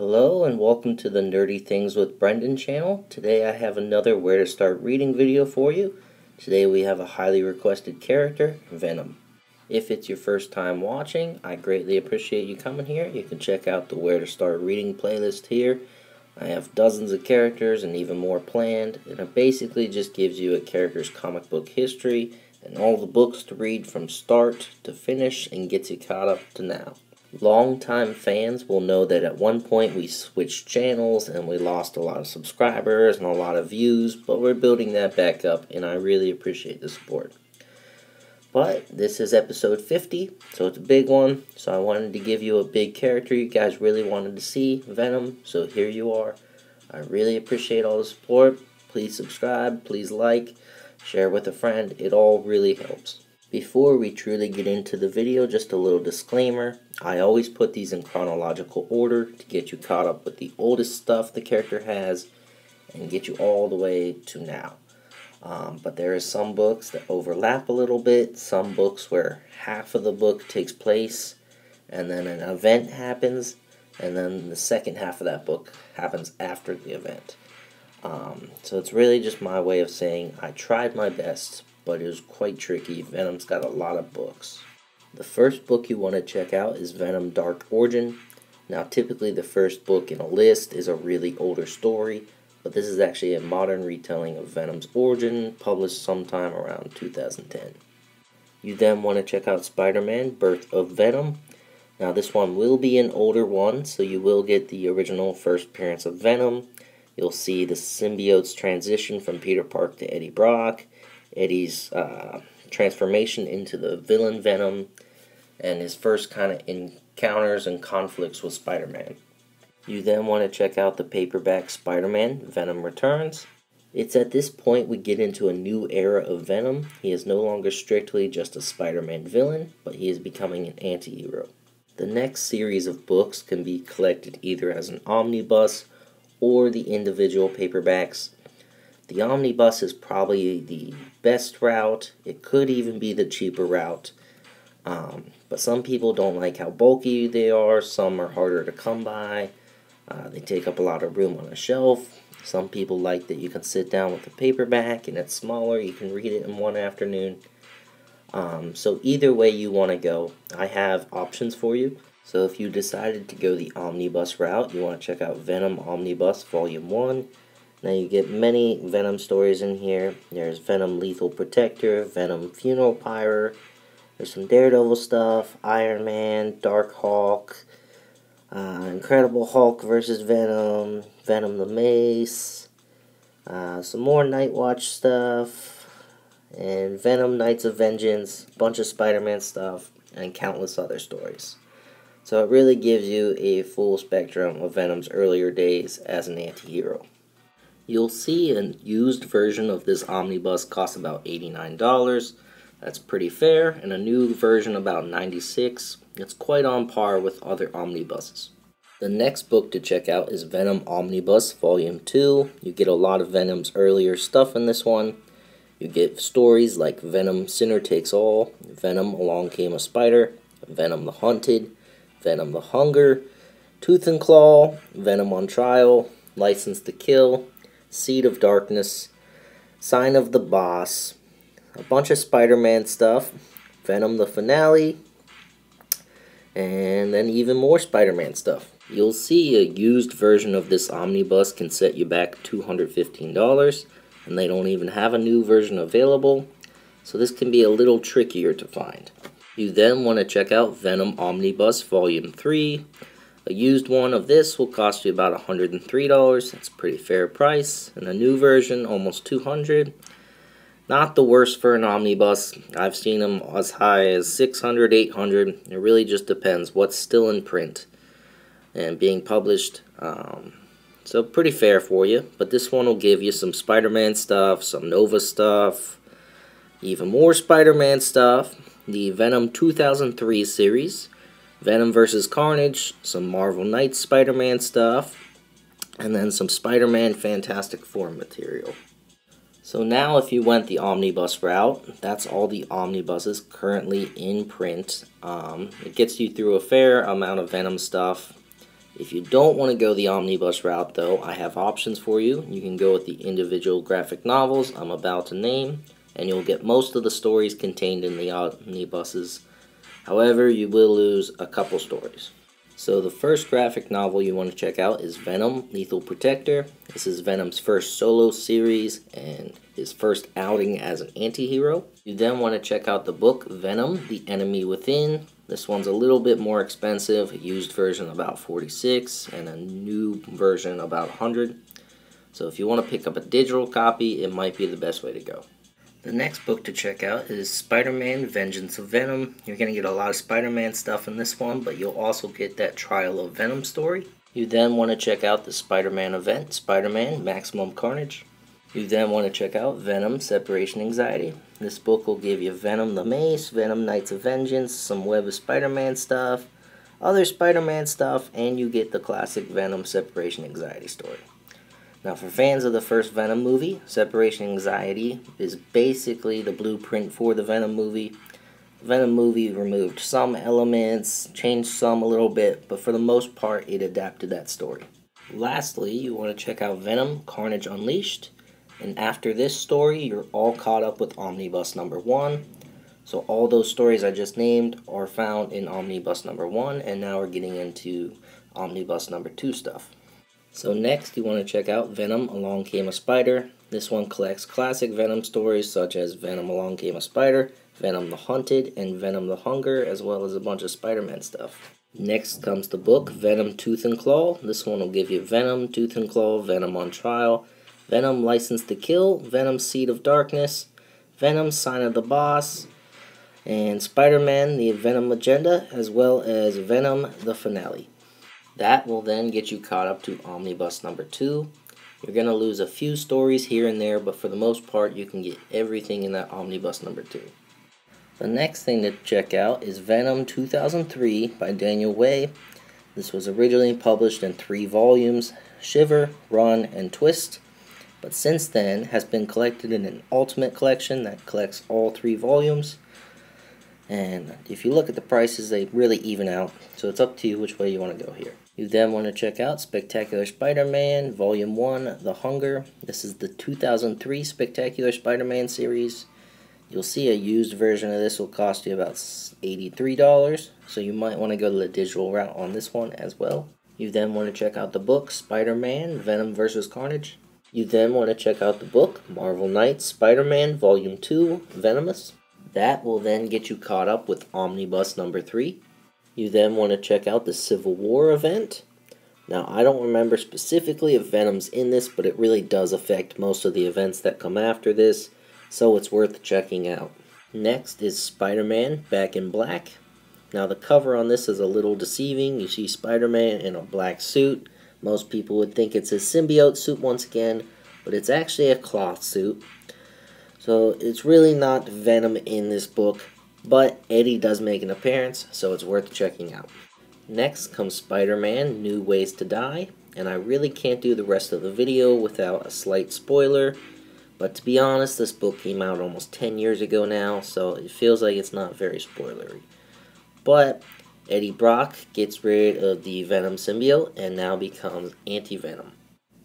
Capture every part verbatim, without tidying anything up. Hello and welcome to the Nerdy Things with Brendan channel. Today I have another Where to Start Reading video for you. Today we have a highly requested character, Venom. If it's your first time watching, I greatly appreciate you coming here. You can check out the Where to Start Reading playlist here. I have dozens of characters and even more planned, and it basically just gives you a character's comic book history and all the books to read from start to finish and gets you caught up to now. Longtime fans will know that at one point we switched channels and we lost a lot of subscribers and a lot of views, but we're building that back up and I really appreciate the support. But this is episode fifty, so it's a big one, so I wanted to give you a big character you guys really wanted to see, Venom, so here you are. I really appreciate all the support. Please subscribe, please like, share with a friend, it all really helps. Before we truly get into the video, just a little disclaimer. I always put these in chronological order to get you caught up with the oldest stuff the character has and get you all the way to now. Um, but there is some books that overlap a little bit, some books where half of the book takes place and then an event happens and then the second half of that book happens after the event. Um, so it's really just my way of saying I tried my best, but it was quite tricky. Venom's got a lot of books. The first book you want to check out is Venom Dark Origin. Now typically the first book in a list is a really older story, but this is actually a modern retelling of Venom's origin, published sometime around two thousand ten. You then want to check out Spider-Man Birth of Venom. Now this one will be an older one, so you will get the original first appearance of Venom. You'll see the symbiote's transition from Peter Parker to Eddie Brock, Eddie's uh, transformation into the villain Venom, and his first kind of encounters and conflicts with Spider-Man. You then want to check out the paperback Spider-Man Venom Returns. It's at this point we get into a new era of Venom. He is no longer strictly just a Spider-Man villain, but he is becoming an anti-hero. The next series of books can be collected either as an omnibus or the individual paperbacks. The omnibus is probably the best route. It could even be the cheaper route. Um, but some people don't like how bulky they are. Some are harder to come by. Uh, they take up a lot of room on a shelf. Some people like that you can sit down with a paperback and it's smaller. You can read it in one afternoon. Um, so either way you want to go, I have options for you. So if you decided to go the omnibus route, you want to check out Venom Omnibus Volume one. Now you get many Venom stories in here. There's Venom Lethal Protector, Venom Funeral Pyre, there's some Daredevil stuff, Iron Man, Dark Hawk, uh, Incredible Hulk versus Venom, Venom the Mace, uh, some more Nightwatch stuff, and Venom Knights of Vengeance, a bunch of Spider-Man stuff, and countless other stories. So it really gives you a full spectrum of Venom's earlier days as an anti-hero. You'll see a used version of this omnibus costs about eighty-nine dollars. That's pretty fair. And a new version about ninety-six dollars. It's quite on par with other omnibuses. The next book to check out is Venom Omnibus Volume two. You get a lot of Venom's earlier stuff in this one. You get stories like Venom Sinner Takes All, Venom Along Came a Spider, Venom the Hunted, Venom the Hunger, Tooth and Claw, Venom on Trial, License to Kill, Seed of Darkness, Sign of the Boss, a bunch of Spider-Man stuff, Venom the Finale, and then even more Spider-Man stuff. You'll see a used version of this omnibus can set you back two hundred fifteen dollars, and they don't even have a new version available, so this can be a little trickier to find. You then want to check out Venom Omnibus Volume three. A used one of this will cost you about one hundred three dollars. That's a pretty fair price. And a new version, almost two hundred dollars. Not the worst for an omnibus. I've seen them as high as six hundred dollars, eight hundred dollars. It really just depends what's still in print and being published. Um, so pretty fair for you. But this one will give you some Spider-Man stuff, some Nova stuff, even more Spider-Man stuff. The Venom two thousand three series, Venom versus Carnage, some Marvel Knights Spider-Man stuff, and then some Spider-Man Fantastic Four material. So now if you went the omnibus route, that's all the omnibuses currently in print. Um, it gets you through a fair amount of Venom stuff. If you don't want to go the omnibus route, though, I have options for you. You can go with the individual graphic novels I'm about to name, and you'll get most of the stories contained in the omnibuses. However, you will lose a couple stories. So the first graphic novel you want to check out is Venom, Lethal Protector. This is Venom's first solo series and his first outing as an anti-hero. You then want to check out the book Venom, The Enemy Within. This one's a little bit more expensive, a used version about forty-six dollars and a new version about one hundred dollars. So if you want to pick up a digital copy, it might be the best way to go. The next book to check out is Spider-Man, Vengeance of Venom. You're going to get a lot of Spider-Man stuff in this one, but you'll also get that Trial of Venom story. You then want to check out the Spider-Man event, Spider-Man, Maximum Carnage. You then want to check out Venom, Separation Anxiety. This book will give you Venom the Mace, Venom Knights of Vengeance, some Web of Spider-Man stuff, other Spider-Man stuff, and you get the classic Venom Separation Anxiety story. Now for fans of the first Venom movie, Separation Anxiety is basically the blueprint for the Venom movie. The Venom movie removed some elements, changed some a little bit, but for the most part it adapted that story. Lastly, you want to check out Venom, Carnage Unleashed. And after this story, you're all caught up with Omnibus number one. So all those stories I just named are found in Omnibus number one, and now we're getting into Omnibus number two stuff. So next, you want to check out Venom, Along Came a Spider. This one collects classic Venom stories such as Venom, Along Came a Spider, Venom the Hunted, and Venom the Hunger, as well as a bunch of Spider-Man stuff. Next comes the book, Venom, Tooth and Claw. This one will give you Venom, Tooth and Claw, Venom on Trial, Venom, License to Kill, Venom, Seed of Darkness, Venom, Sign of the Boss, and Spider-Man, The Venom Agenda, as well as Venom, the Finale. That will then get you caught up to Omnibus number two. You're going to lose a few stories here and there, but for the most part, you can get everything in that Omnibus number two. The next thing to check out is Venom two thousand three by Daniel Way. This was originally published in three volumes, Shiver, Run, and Twist. But since then has been collected in an ultimate collection that collects all three volumes, and if you look at the prices, they really even out, so it's up to you which way you want to go here. You then want to check out Spectacular Spider-Man Volume one, The Hunger. This is the two thousand three Spectacular Spider-Man series. You'll see a used version of this will cost you about eighty-three dollars, so you might want to go to the digital route on this one as well. You then want to check out the book Spider-Man Venomverse Carnage. You then want to check out the book, Marvel Knights, Spider-Man, Volume two, Venomous. That will then get you caught up with Omnibus number three. You then want to check out the Civil War event. Now, I don't remember specifically if Venom's in this, but it really does affect most of the events that come after this, so it's worth checking out. Next is Spider-Man, Back in Black. Now, the cover on this is a little deceiving. You see Spider-Man in a black suit. Most people would think it's a symbiote suit once again, but it's actually a cloth suit. So it's really not Venom in this book, but Eddie does make an appearance, so it's worth checking out. Next comes Spider-Man, New Ways to Die, and I really can't do the rest of the video without a slight spoiler, but to be honest, this book came out almost ten years ago now, so it feels like it's not very spoilery. But Eddie Brock gets rid of the Venom symbiote and now becomes Anti-Venom.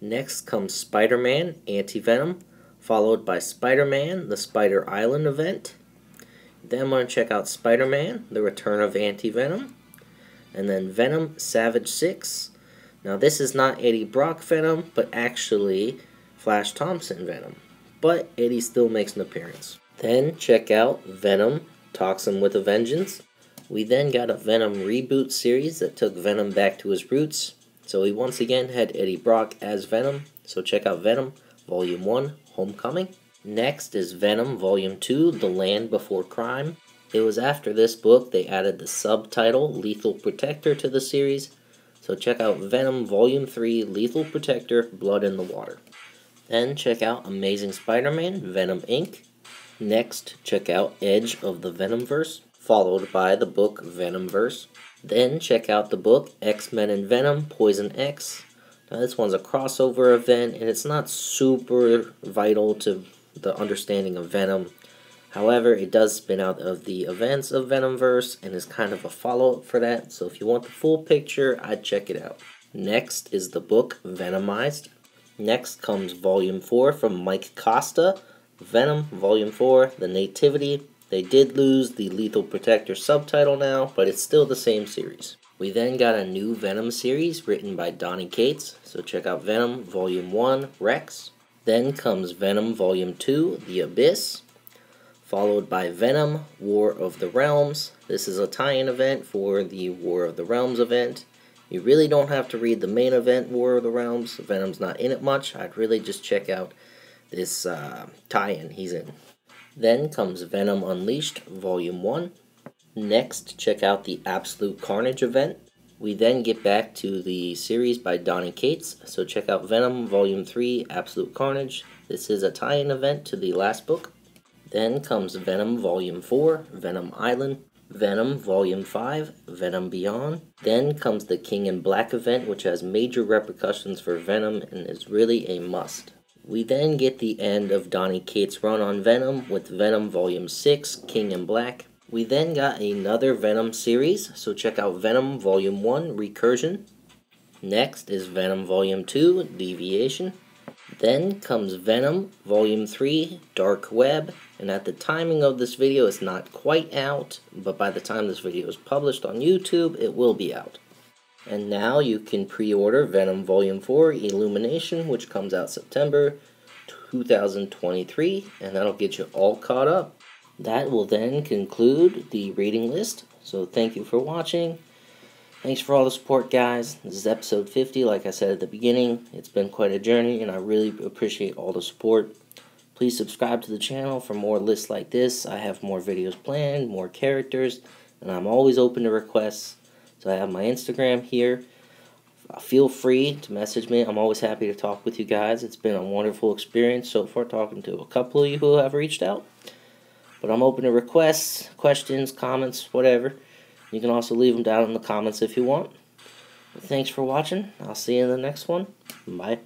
Next comes Spider-Man, Anti-Venom, followed by Spider-Man, the Spider-Island event. Then I'm going to check out Spider-Man, the Return of Anti-Venom, and then Venom, Savage six. Now this is not Eddie Brock Venom, but actually Flash Thompson Venom. But Eddie still makes an appearance. Then check out Venom, Toxin with a Vengeance. We then got a Venom reboot series that took Venom back to his roots. So we once again had Eddie Brock as Venom. So check out Venom Volume one, Homecoming. Next is Venom Volume two, The Land Before Crime. It was after this book they added the subtitle Lethal Protector to the series. So check out Venom Volume three, Lethal Protector, Blood in the Water. Then check out Amazing Spider-Man, Venom Incorporated. Next, check out Edge of the Venomverse, followed by the book Venomverse. Then check out the book X-Men and Venom, Poison X. Now this one's a crossover event, and it's not super vital to the understanding of Venom. However, it does spin out of the events of Venomverse, and is kind of a follow-up for that, so if you want the full picture, I'd check it out. Next is the book Venomized. Next comes Volume four from Mike Costa. Venom, Volume four, The Nativity. They did lose the Lethal Protector subtitle now, but it's still the same series. We then got a new Venom series written by Donny Cates, so check out Venom Volume one, Rex. Then comes Venom Volume two, The Abyss, followed by Venom, War of the Realms. This is a tie-in event for the War of the Realms event. You really don't have to read the main event, War of the Realms. Venom's not in it much. I'd really just check out this uh, tie-in he's in. Then comes Venom Unleashed, Volume one. Next, check out the Absolute Carnage event. We then get back to the series by Donny Cates, so check out Venom Volume three, Absolute Carnage. This is a tie-in event to the last book. Then comes Venom Volume four, Venom Island, Venom Volume five, Venom Beyond. Then comes the King in Black event, which has major repercussions for Venom and is really a must. We then get the end of Donny Cates' run on Venom with Venom Volume six, King in Black. We then got another Venom series, so check out Venom Volume one, Recursion. Next is Venom Volume two, Deviation. Then comes Venom Volume three, Dark Web. And at the timing of this video, it's not quite out, but by the time this video is published on YouTube, it will be out. And now you can pre-order Venom Volume four, Illumination, which comes out September two thousand twenty-three, and that'll get you all caught up. That will then conclude the reading list, so thank you for watching. Thanks for all the support, guys. This is episode fifty, like I said at the beginning. It's been quite a journey, and I really appreciate all the support. Please subscribe to the channel for more lists like this. I have more videos planned, more characters, and I'm always open to requests. So I have my Instagram here. Feel free to message me. I'm always happy to talk with you guys. It's been a wonderful experience so far talking to a couple of you who have reached out. But I'm open to requests, questions, comments, whatever. You can also leave them down in the comments if you want. Thanks for watching. I'll see you in the next one. Bye.